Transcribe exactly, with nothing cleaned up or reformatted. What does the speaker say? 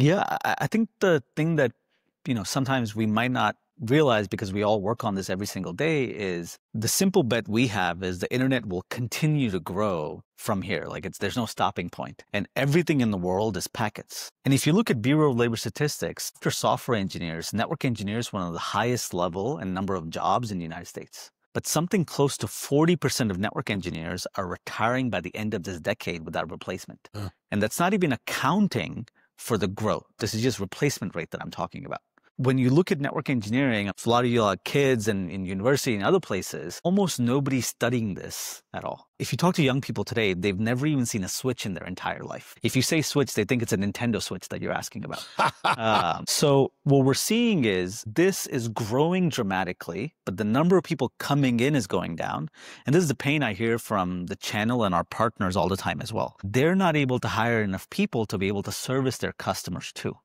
Yeah, I I think the thing that, you know, sometimes we might not realize because we all work on this every single day is the simple bet we have is the internet will continue to grow from here. Like it's, there's no stopping point and everything in the world is packets. And if you look at Bureau of Labor Statistics, for software engineers, network engineers, one of the highest level and number of jobs in the United States. But something close to forty percent of network engineers are retiring by the end of this decade without replacement. Huh. And that's not even accounting for the growth. This is just replacement rate that I'm talking about. When you look at network engineering, a lot of you like kids and in university and other places, almost nobody's studying this at all. If you talk to young people today, they've never even seen a Switch in their entire life. If you say Switch, they think it's a Nintendo Switch that you're asking about. um, so what we're seeing is this is growing dramatically, but the number of people coming in is going down. And this is the pain I hear from the channel and our partners all the time as well. They're not able to hire enough people to be able to service their customers too.